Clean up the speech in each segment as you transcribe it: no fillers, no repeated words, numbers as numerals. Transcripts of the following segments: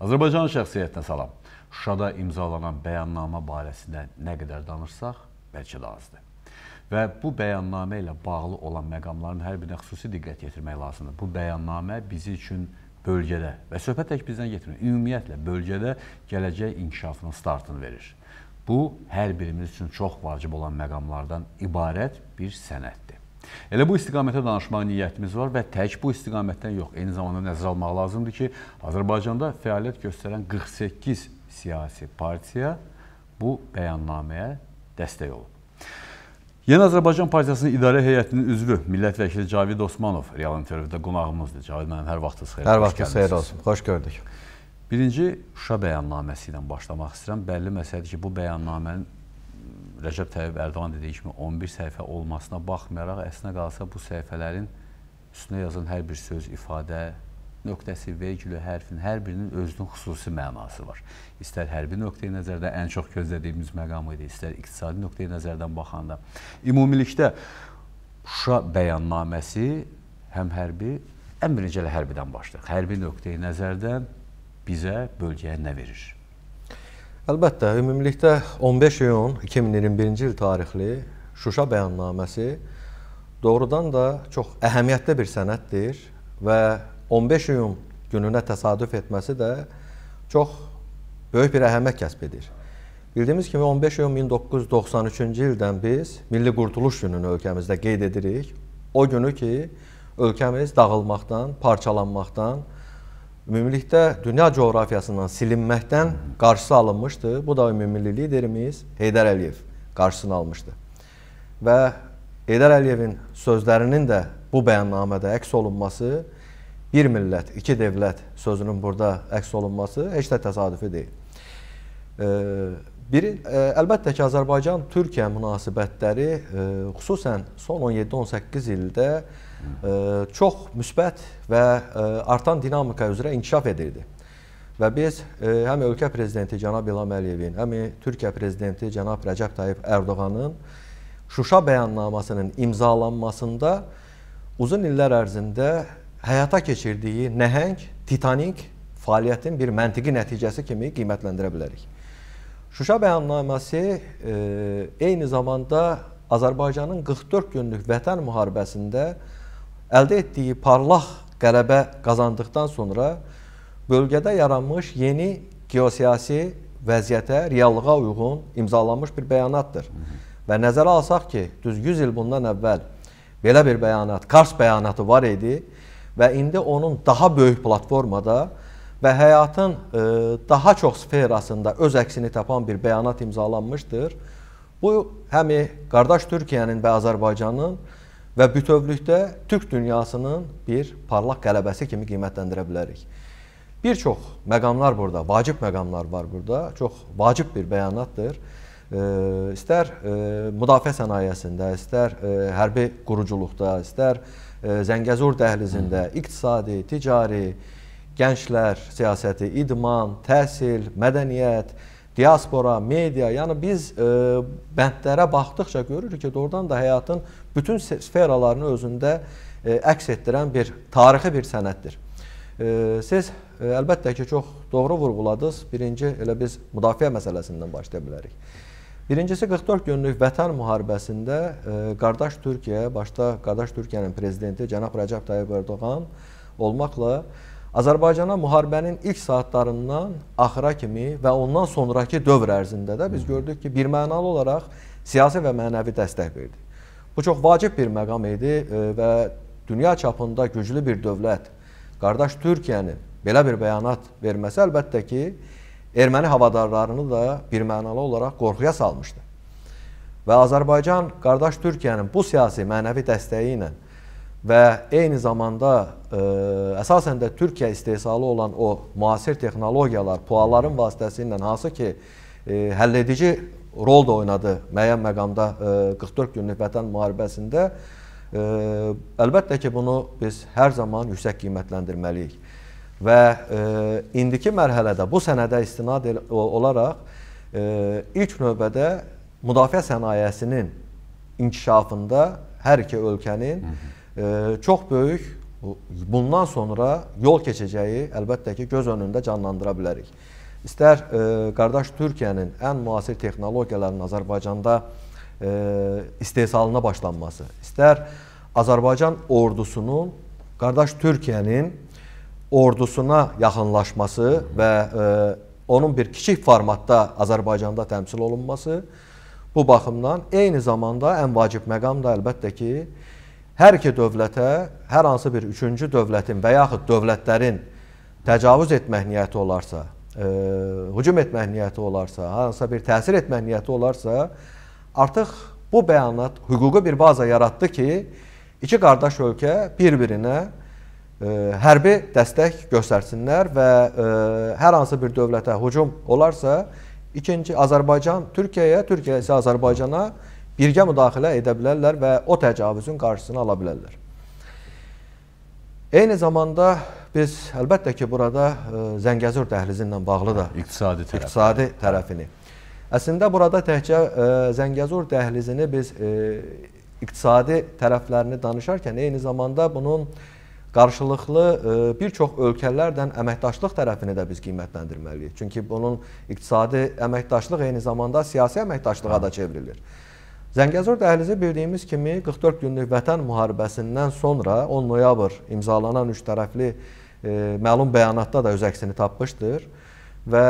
Azərbaycan şəxsiyyətinə salam. Şuşada imzalanan bəyannamə barəsində nə qədər danırsaq, bəlkə də azdır. Və bu bəyannamə ilə bağlı olan məqamların hər birinə xüsusi diqqət yetirmək lazımdır. Bu bəyannamə bizi üçün bölgədə və söhbət tək bizdən yetirmir, ümumiyyətlə bölgədə gələcək inkişafının startını verir. Bu, hər birimiz üçün çox vacib olan məqamlardan ibarət bir sənəddir. Elə bu istiqamətə danışmağa niyyətimiz var və tək bu istiqamətdən yox, eyni zamanda nəzərə almaq lazımdır ki, Azərbaycanda fəaliyyət göstərən 48 siyasi partiya bu bəyannaməyə dəstək olub. Yeni Azərbaycan Partiyasının İdarə Heyətinin üzvü, millət vəkili Cavid Osmanov real intervyuda qonağımızdır. Cavid mənim, hər vaxtınız xeyir olsun. Hər vaxtınız xeyir olsun, xoş gördük. Birinci, Şuşa bəyannaməsi ilə başlamaq istəyirəm. Bəlli məsələdir ki, bu bəyannamənin Rəcəb Tayyib Ərdoğan dediyi kimi 11 səhifə olmasına baxmayaraq, əslinə qalsa bu səhifələrin üstünə yazılan hər bir söz, ifadə, nöqtəsi, vergülü, hərfin hər birinin özünün xüsusi mənası var. İstər hərbi nöqteyi nəzərdə ən çox gözlədiyimiz məqamı idi, istər iqtisadi nöqteyi nəzərdən baxanda. Ümumilikdə Şuşa bəyannaməsi həm hərbi, ən birinci ilə hərbidən başlayır. Hərbi nöqteyi nəzərdən bizə, bölgəyə nə verir? Əlbəttə, ümumilikdə 15 iyun 2021-ci il tarixli Şuşa bəyannaməsi doğrudan da çox əhəmiyyətli bir sənəddir və 15 iyun gününə təsadüf etməsi də çox böyük bir əhəmiyyət kəsb edir. Bildiyimiz kimi 15 iyun 1993-cü ildən biz Milli Qurtuluş gününü ölkəmizdə qeyd edirik. O günü ki, ölkəmiz dağılmaqdan, parçalanmaqdan, ümumilikdə dünya coğrafiyasından silinməkdən qarşısı alınmışdı. Bu da ümummilli liderimiz Heydər Əliyev qarşısını almışdı. Və Heydər Əliyevin sözlərinin də bu bəyannamədə əks olunması, bir millət, iki dövlət sözünün burada əks olunması heç də təsadüfi deyil. Əlbəttə ki, Azərbaycan-Türkiyə münasibətləri xüsusən son 17-18 ildə çox müsbət və artan dinamika üzrə inkişaf edirdi. Və biz həm ölkə prezidenti cənab İlham Əliyevin, həm Türkiyə prezidenti cənab Rəcəb Tayyib Ərdoğanın Şuşa bəyannamasının imzalanmasında uzun illər ərzində həyata keçirdiyi nəhəng, titanik fəaliyyətin bir məntiqi nəticəsi kimi qiymətləndirə bilərik. Şuşa bəyannaməsi eyni zamanda Azərbaycanın 44 günlük vətən müharibəsində əldə etdiyi parlaq qələbə qazandıqdan sonra bölgədə yaranmış yeni geosiyasi vəziyyətə, reallığa uyğun imzalanmış bir bəyanatdır. Və nəzərə alsaq ki, düz 100 il bundan əvvəl belə bir bəyanat, Kars bəyanatı var idi və indi onun daha böyük platformada və həyatın daha çox sferasında öz əksini tapan bir bəyanat imzalanmışdır. Bu, həmi qardaş Türkiyənin və Azərbaycanın və bütövlükdə Türk dünyasının bir parlaq qələbəsi kimi qiymətləndirə bilərik. Bir çox məqamlar burada, vacib məqamlar var burada, çox vacib bir bəyanatdır. İstər müdafiə sənayesində, istər hərbi quruculuqda, istər Zəngəzur dəhlizində, iqtisadi, ticari, gənclər, siyasəti, idman, təhsil, mədəniyyət, diaspora, media, yəni biz bəndlərə baxdıqca görürük ki, doğrudan da həyatın bütün sferalarını özündə əks etdirən bir tarixi bir sənəddir. Siz əlbəttə ki, çox doğru vurğuladınız. Birinci, elə biz müdafiə məsələsindən başlaya bilərik. Birincisi, 44 günlük vətən müharibəsində qardaş Türkiyə, başda qardaş Türkiyənin prezidenti cənab Rəcəb Tayyib Erdoğan olmaqla Azərbaycana müharibənin ilk saatlarından axıra kimi və ondan sonraki dövr ərzində də biz gördük ki, bir mənalı olaraq siyasi və mənəvi dəstək verdi. Bu çox vacib bir məqam idi və dünya çapında güclü bir dövlət, qardaş Türkiyənin belə bir bəyanat verməsi əlbəttə ki, erməni havadarlarını da bir mənalı olaraq qorxuya salmışdı. Və Azərbaycan qardaş Türkiyənin bu siyasi mənəvi dəstəyi ilə və eyni zamanda əsasən də Türkiyə istehsalı olan o müasir texnologiyalar, PUA-ların vasitəsilə hansı ki, həll edici rol da oynadı müəyyən məqamda 44 günlük vətən müharibəsində, əlbəttə ki, bunu biz hər zaman yüksək qiymətləndirməliyik. Və indiki mərhələdə bu sənədə istinad olaraq ilk növbədə müdafiə sənayesinin inkişafında hər iki ölkənin çox böyük bundan sonra yol keçəcəyi əlbəttə ki göz önündə canlandıra bilərik. İstər qardaş Türkiyənin ən müasir texnologiyalarının Azərbaycanda istehsalına başlanması, istər Azərbaycan ordusunun qardaş Türkiyənin ordusuna yaxınlaşması və onun bir kiçik formatda Azərbaycanda təmsil olunması, bu baxımdan eyni zamanda ən vacib məqam da əlbəttə ki hər iki dövlətə, hər hansı bir üçüncü dövlətin və yaxud dövlətlərin təcavüz etmək niyyəti olarsa, hücum etmək niyyəti olarsa, hər hansısa bir təsir etmək niyyəti olarsa, artıq bu bəyanat hüquqi bir baza yaratdı ki, iki qardaş ölkə bir-birinə hərbi dəstək göstərsinlər və hər hansı bir dövlətə hücum olarsa, ikinci Azərbaycan Türkiyəyə, Türkiyə isə Azərbaycana birgə müdaxilə edə bilərlər və o təcavüzün qarşısını ala bilərlər. Eyni zamanda biz əlbəttə ki burada Zəngəzur dəhlizi ilə bağlı da iqtisadi tərəfini. Əslində burada təkcə Zəngəzur dəhlizini biz iqtisadi tərəflərini danışarkən eyni zamanda bunun qarşılıqlı bir çox ölkələrdən əməkdaşlıq tərəfini də biz qiymətləndirməliyik. Çünki bunun iqtisadi əməkdaşlıq eyni zamanda siyasi əməkdaşlığa da çevrilir. Zəngəzur dəhlizi bildiyimiz kimi 44 günlük vətən müharibəsindən sonra 10 noyabr imzalanan üç tərəfli məlum bəyanatda da öz əksini tapmışdır. Və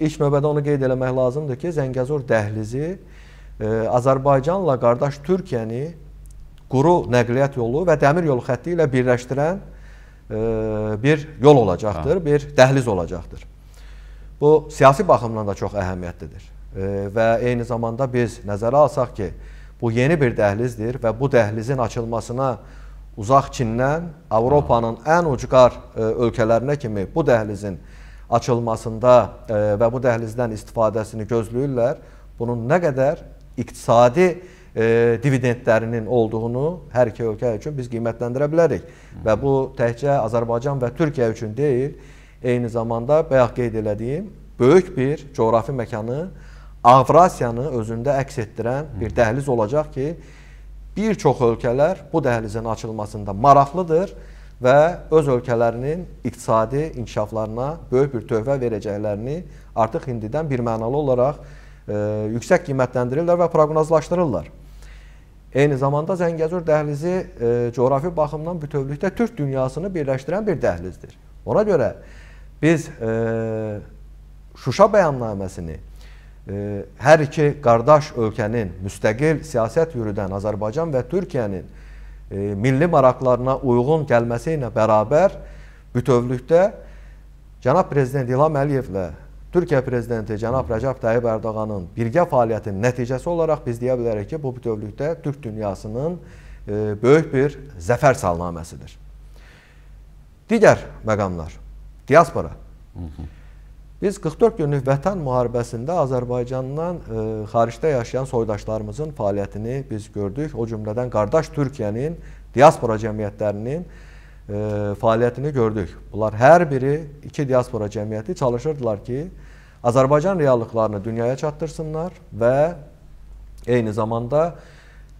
ilk növbədə onu qeyd eləmək lazımdır ki, Zəngəzur dəhlizi Azərbaycanla qardaş Türkiyəni quru nəqliyyat yolu və dəmir yolu xətti ilə birləşdirən bir yol olacaqdır, bir dəhliz olacaqdır. Bu, siyasi baxımdan da çox əhəmiyyətlidir. Və eyni zamanda biz nəzərə alsaq ki, bu yeni bir dəhlizdir və bu dəhlizin açılmasına uzaq Çindən Avropanın ən ucqar ölkələrinə kimi bu dəhlizin açılmasında və bu dəhlizdən istifadəsini gözləyirlər. Bunun nə qədər iqtisadi dividendlərinin olduğunu hər iki ölkə üçün biz qiymətləndirə bilərik. Və bu təkcə Azərbaycan və Türkiyə üçün deyil, eyni zamanda bayaq qeyd elədiyim böyük bir coğrafi məkanı Avrasiyanı özündə əks etdirən bir dəhliz olacaq ki, bir çox ölkələr bu dəhlizin açılmasında maraqlıdır və öz ölkələrinin iqtisadi inkişaflarına böyük bir töhfə verəcəklərini artıq indidən bir mənalı olaraq yüksək qiymətləndirirlər və proqnozlaşdırırlar. Eyni zamanda Zəngəzur dəhlizi coğrafi baxımdan bütövlükdə Türk dünyasını birləşdirən bir dəhlizdir. Ona görə biz Şuşa bəyannaməsini hər iki qardaş ölkənin müstəqil siyasət yürüdən Azərbaycan və Türkiyənin milli maraqlarına uyğun gəlməsi ilə bərabər bütövlükdə Cənab Prezident İlham Əliyevlə Türkiyə Prezidenti Cənab Rəcəb Tayyib Ərdoğanın birgə fəaliyyətinin nəticəsi olaraq biz deyə bilərik ki, bu bütövlükdə Türk dünyasının böyük bir zəfər salnaməsidir. Digər məqamlar, diaspora. Biz 44 günlük vətən müharibəsində Azərbaycandan xaricdə yaşayan soydaşlarımızın fəaliyyətini biz gördük. O cümlədən qardaş Türkiyənin, diaspora cəmiyyətlərinin fəaliyyətini gördük. Bunlar hər biri, iki diaspora cəmiyyəti çalışırdılar ki, Azərbaycan reallıqlarını dünyaya çatdırsınlar və eyni zamanda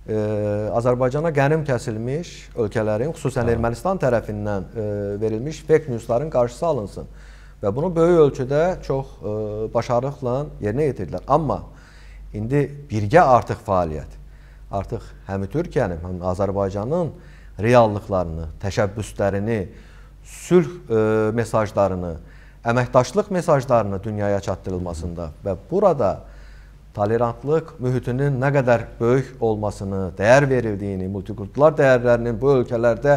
Azərbaycana qənim kəsilmiş ölkələrin, xüsusən Ermənistan tərəfindən verilmiş fake newsların qarşısı alınsın. Və bunu böyük ölçüdə çox başarılıqla yerinə yetirdilər. Amma indi birgə artıq fəaliyyət, artıq həm Türkiyənin, həm Azərbaycanın reallıqlarını, təşəbbüslərini, sülh mesajlarını, əməkdaşlıq mesajlarını dünyaya çatdırılmasında və burada tolerantlıq mühitinin nə qədər böyük olmasını, dəyər verildiyini, multikulturlar dəyərlərinin bu ölkələrdə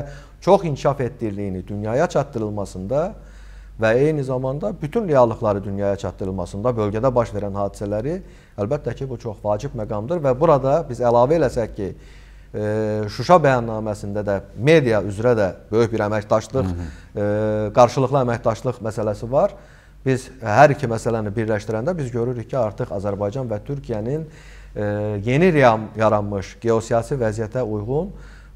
çox inkişaf etdirdiyini dünyaya çatdırılmasında və eyni zamanda bütün reallıqları dünyaya çatdırılmasında bölgədə baş verən hadisələri əlbəttə ki, bu çox vacib məqamdır və burada biz əlavə eləsək ki, Şuşa bəyannaməsində də media üzrə də böyük bir əməkdaşlıq, qarşılıqlı əməkdaşlıq məsələsi var. Biz hər iki məsələni birləşdirəndə biz görürük ki, artıq Azərbaycan və Türkiyənin yeni yaranmış geosiyasi vəziyyətə uyğun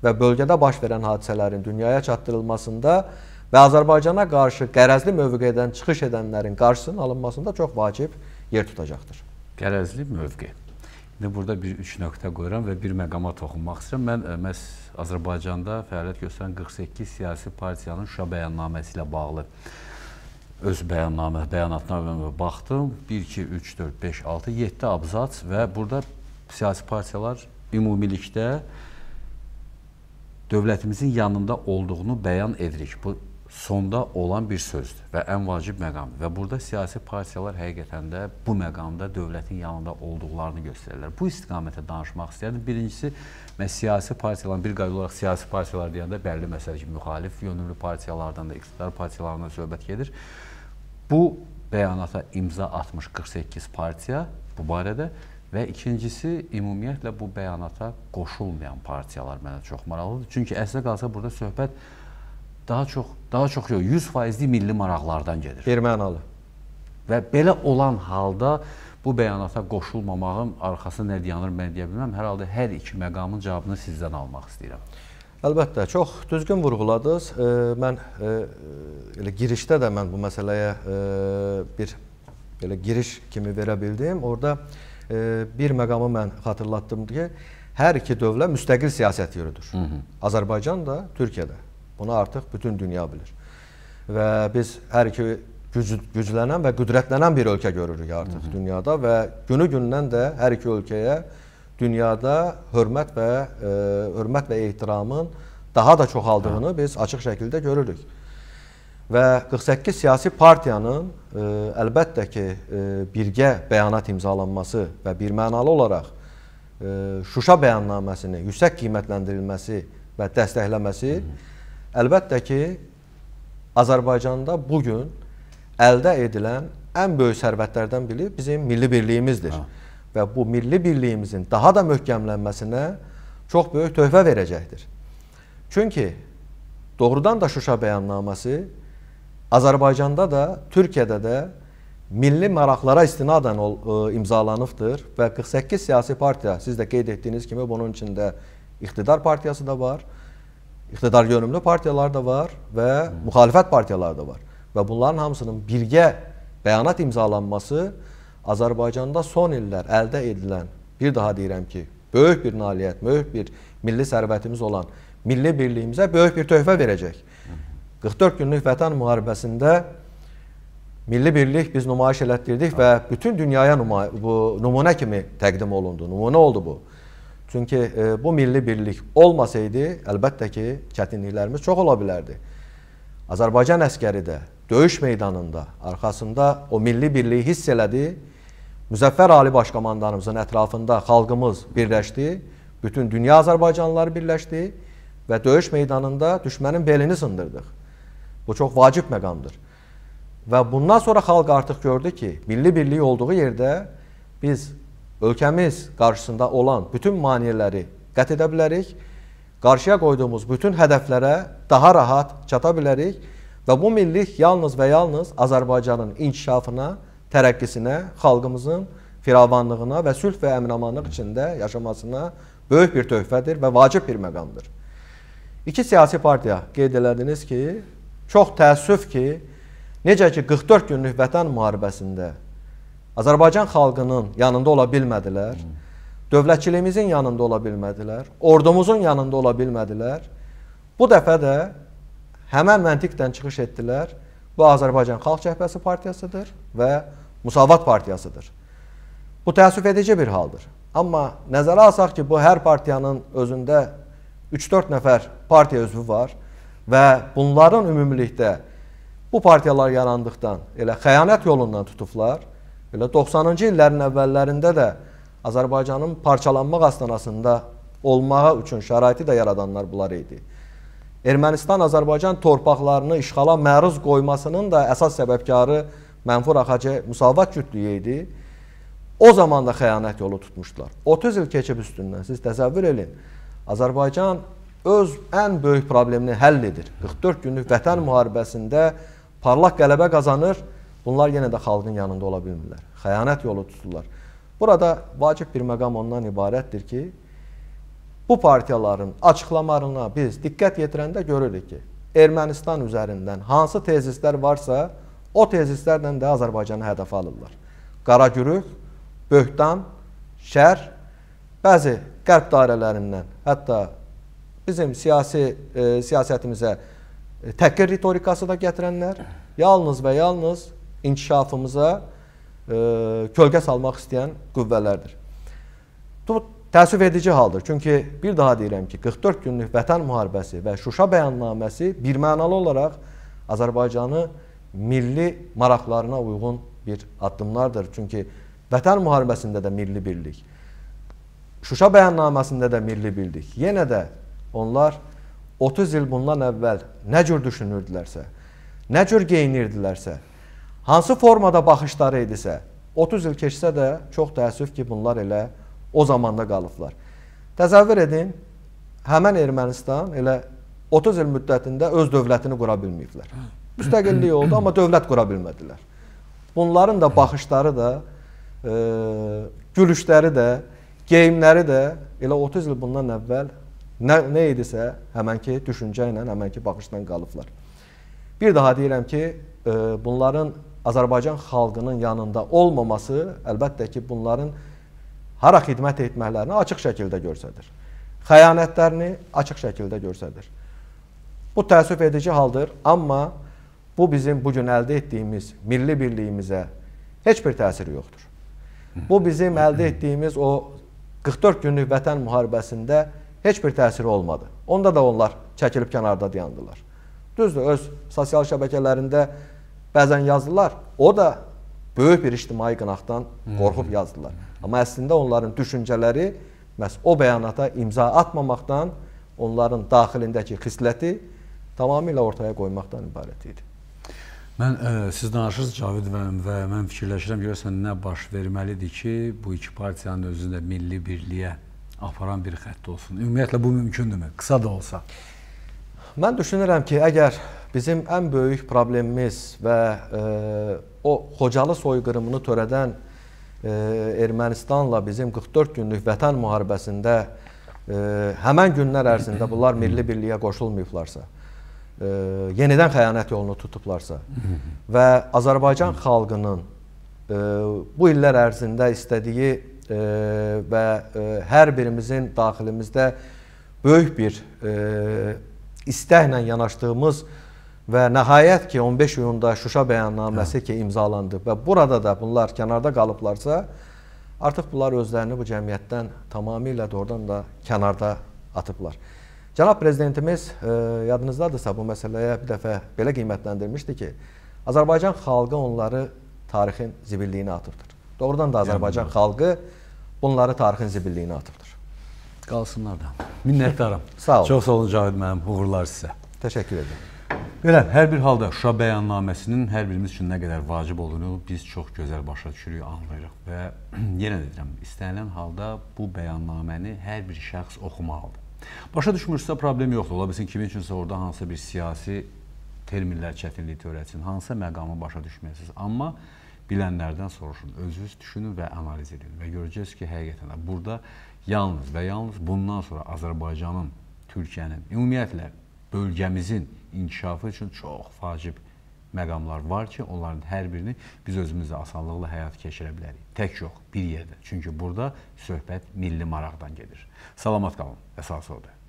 və bölgədə baş verən hadisələrin dünyaya çatdırılmasında və Azərbaycana qarşı qərəzli mövqedən çıxış edənlərin qarşısının alınmasında çox vacib yer tutacaqdır. Qərəzli mövqe. Burada bir üç nöqtə qoyuram ve bir məqama toxunmaq istəyirəm. Mən məhz Azərbaycanda fəaliyyət göstərən 48 siyasi partiyanın Şuşa bəyannaməsi ilə bağlı öz bəyanatına baxdım. 1, 2, 3, 4, 5, 6, 7 abzats və burada siyasi partiyalar ümumilikdə dövlətimizin yanında olduğunu bəyan edirik. Bu sonda olan bir sözdür və ən vacib məqam. Və burada siyasi partiyalar həqiqətən də bu məqamda dövlətin yanında olduqlarını göstərirlər. Bu istiqamətə danışmaq istəyirdim. Birincisi, mən siyasi partiyaların, bir qayda olaraq siyasi partiyalar deyəndə bəlli məsələ ki, müxalif yönümlü partiyalardan da, iqtidar partiyalarından söhbət gedir. Bu bəyanata imza atmış 48 partiya bu barədə və ikincisi, ümumiyyətlə bu bəyanata qoşulmayan partiyalar mənə çox maraqlıdır. Çünki əslə qalsa burada söhbət daha çox yox, 100% milli maraqlardan gedir. Bir mənalı. Və belə olan halda bu bəyanata qoşulmamağın arxası nə dayanır, mən deyə bilməm. Hər halda hər iki məqamın cavabını sizdən almaq istəyirəm. Əlbəttə, çox düzgün vurğuladınız. Mən elə girişdə də mən bu məsələyə bir elə giriş kimi verə bildim. Orada bir məqamı mən xatırlatdım ki, hər iki dövlət müstəqil siyasət yürüdür. Azərbaycan da, Türkiyə də. Bunu artıq bütün dünya bilir. Və biz hər iki güclənən və qüdrətlənən bir ölkə görürük artıq dünyada və günü-gündən də hər iki ölkəyə dünyada hörmət və ehtiramın daha da çoxaldığını biz açıq şəkildə görürük. Və 48 siyasi partiyanın əlbəttə ki, birgə bəyanat imzalanması və birmənalı olaraq Şuşa bəyannaməsini yüksək qiymətləndirilməsi və dəstəkləməsi əlbəttə ki, Azərbaycanda bugün əldə edilən ən böyük sərvətlərdən biri bizim milli birliyimizdir. Və bu milli birliyimizin daha da möhkəmlənməsinə çox böyük töhfə verəcəkdir. Çünki doğrudan da Şuşa bəyannaməsi Azərbaycanda da, Türkiyədə də milli maraqlara istinadən imzalanıbdır. Və 48 siyasi partiya, siz də qeyd etdiyiniz kimi bunun içində iqtidar partiyası da var. İqtidar yönümlü partiyalar da var və müxalifət partiyalar da var. Və bunların hamısının birgə bəyanat imzalanması Azərbaycanda son illər əldə edilən, bir daha deyirəm ki, böyük bir nailiyyət, böyük bir milli sərvətimiz olan milli birliyimizə böyük bir töhfə verəcək. 44 günlük vətən müharibəsində milli birlik biz nümayiş elətdirdik və bütün dünyaya nümunə kimi təqdim olundu, nümunə oldu bu. Çünki bu milli birlik olmasaydı, əlbəttə ki, çətinliklərimiz çox ola bilərdi. Azərbaycan əskəri də döyüş meydanında, arxasında o milli birliyi hiss elədi. Müzəffər Ali Başkomandanımızın ətrafında xalqımız birləşdi, bütün dünya azərbaycanlıları birləşdi və döyüş meydanında düşmənin belini sındırdıq. Bu çox vacib məqamdır. Və bundan sonra xalq artıq gördü ki, milli birliyi olduğu yerdə biz ölkəmiz qarşısında olan bütün maneələri qət edə bilərik, qarşıya qoyduğumuz bütün hədəflərə daha rahat çata bilərik və bu millilik yalnız və yalnız Azərbaycanın inkişafına, tərəqqisinə, xalqımızın firavanlığına və sülh və əminamanlıq içində yaşamasına böyük bir töhfədir və vacib bir məqamdır. İki siyasi partiya qeyd elədiniz ki, çox təəssüf ki, necə ki 44 günlük vətən müharibəsində Azərbaycan xalqının yanında ola bilmədilər, dövlətçiliyimizin yanında ola bilmədilər, ordumuzun yanında ola bilmədilər. Bu dəfə də həmən məntiqdən çıxış etdilər. Bu Azərbaycan Xalq Cəhbəsi Partiyasıdır və Musavat Partiyasıdır. Bu təəssüf edici bir haldır. Amma nəzərə alsaq ki, bu hər partiyanın özündə 3-4 nəfər partiya üzvü var və bunların ümumilikdə bu partiyalar yarandıqdan elə xəyanət yolundan tutublar. Elə 90-cı illərin əvvəllərində də Azərbaycanın parçalanmaq astanasında olmağa üçün şəraiti də yaradanlar bunlar idi. Ermənistan-Azərbaycan torpaqlarını işğala məruz qoymasının da əsas səbəbkarı Mənfur Axacı Musavat cütlüyü idi. O zaman da xəyanət yolu tutmuşdular. 30 il keçib üstündən, siz təsəvvür edin, Azərbaycan öz ən böyük problemini həll edir. 44 günlük vətən müharibəsində parlaq qələbə qazanır. Bunlar yenə də xalqın yanında ola bilmirlər. Xəyanət yolu tuturlar. Burada vacib bir məqam ondan ibarətdir ki, bu partiyaların açıqlamalarına biz diqqət yetirəndə görürük ki, Ermənistan üzərindən hansı tezislər varsa, o tezislərlə də Azərbaycanı hədəf alırlar. Qaragürük, böhtan, şər bəzi qərb dairələrindən, hətta bizim siyasətimizə təhqir ritorikası da gətirənlər, yalnız və yalnız inkişafımıza kölgə salmaq istəyən qüvvələrdir. Bu təəssüf edici haldır. Çünki bir daha deyirəm ki, 44 günlük vətən müharibəsi və Şuşa bəyannaməsi bir mənalı olaraq Azərbaycanı milli maraqlarına uyğun bir addımlardır. Çünki vətən müharibəsində də milli birlik, Şuşa bəyannaməsində də milli birlik. Yenə də onlar 30 il bundan əvvəl nə cür düşünürdülərsə, nə cür geyinirdilərsə, hansı formada baxışları idisə, 30 il keçsə də çox təəssüf ki, bunlar elə o zamanda qalıblar. Təsəvvür edin, həmən Ermənistan elə 30 il müddətində öz dövlətini qura bilməyiblər. Müstəqillik oldu, amma dövlət qura bilmədilər. Bunların da baxışları da, gülüşləri də, geyimləri də elə 30 il bundan əvvəl nə idisə həmən ki düşüncə ilə, həmən ki baxışdan qalıblar. Bir daha deyirəm ki, bunların Azərbaycan xalqının yanında olmaması əlbəttə ki, bunların hara xidmət etməklərini açıq şəkildə görsədir. Xəyanətlərini açıq şəkildə görsədir. Bu təəssüf edici haldır, amma bu bizim bugün əldə etdiyimiz milli birliyimizə heç bir təsiri yoxdur. Bu bizim əldə etdiyimiz o 44 günlük vətən müharibəsində heç bir təsiri olmadı. Onda da onlar çəkilib kənarda dayandılar. Düzdür, öz sosial şəbəkələrində bəzən yazdılar, o da böyük bir ictimai qınaqdan qorxub yazdılar. Amma əslində onların düşüncələri məhz o bəyanata imza atmamaqdan, onların daxilindəki xisləti tamamilə ortaya qoymaqdan ibarət idi. Mən siz danışırsınız Cavid bəy və mən fikirləşirəm, görürsən nə baş verməlidir ki, bu iki partiyanın özündə milli birliyə aparan bir xətt olsun. Ümumiyyətlə bu mümkündürmü? Qısa da olsa. Mən düşünürəm ki, əgər bizim ən böyük problemimiz və o Xocalı soygırımını törədən Ermənistanla bizim 44 günlük vətən müharibəsində həmən günlər ərzində bunlar milli birliyə qoşulmayıblarsa, yenidən xəyanət yolunu tutublarsa və Azərbaycan xalqının bu illər ərzində istədiyi və hər birimizin daxilimizdə böyük bir istəklə yanaşdığımız və nəhayət ki 15 iyunda Şuşa bəyannaməsi ki imzalandı və burada da bunlar kənarda qalıblarsa, artıq bunlar özlərini bu cəmiyyətdən tamamilə doğrudan da kənarda atıblar. Cənab Prezidentimiz yadınızdadırsa bu məsələyə bir dəfə belə qiymətləndirmişdi ki, Azərbaycan xalqı onları tarixin zibilliyinə atıbdır. Doğrudan da Azərbaycan xalqı bunları tarixin zibilliyinə atıbdır. Qalsınlar da. Minnətdaram. Sağ olun. Çox sağ olun Cavid müəllim, uğurlar sizə. Təşəkkür edirəm. Belə, hər bir halda Şuşa bəyannaməsinin hər birimiz üçün nə qədər vacib olduğunu biz çox gözəl başa düşürük, anlayırıq və yenə deyirəm, istənilən halda bu bəyannaməni hər bir şəxs oxumalıdır. Başa düşmürsə problem yoxdur. Ola bilsin kimin üçünsə orada hansısa bir siyasi terminlər çətinliyi törətsin, hansısa məqamı başa düşməyəsiniz. Amma bilənlərdən soruşun, özünüz düşünün və analiz edin və görəcəksiniz ki, həqiqətən burada yalnız və yalnız bundan sonra Azərbaycanın, Türkiyənin, ümumiyyətlə bölgəmizin inkişafı üçün çox vacib məqamlar var ki, onların hər birini biz özümüzlə asanlıqla həyata keçirə bilərik. Tək yox, bir yerdə. Çünki burada söhbət milli maraqdan gedir. Salamat qalın və sağ-sol olun.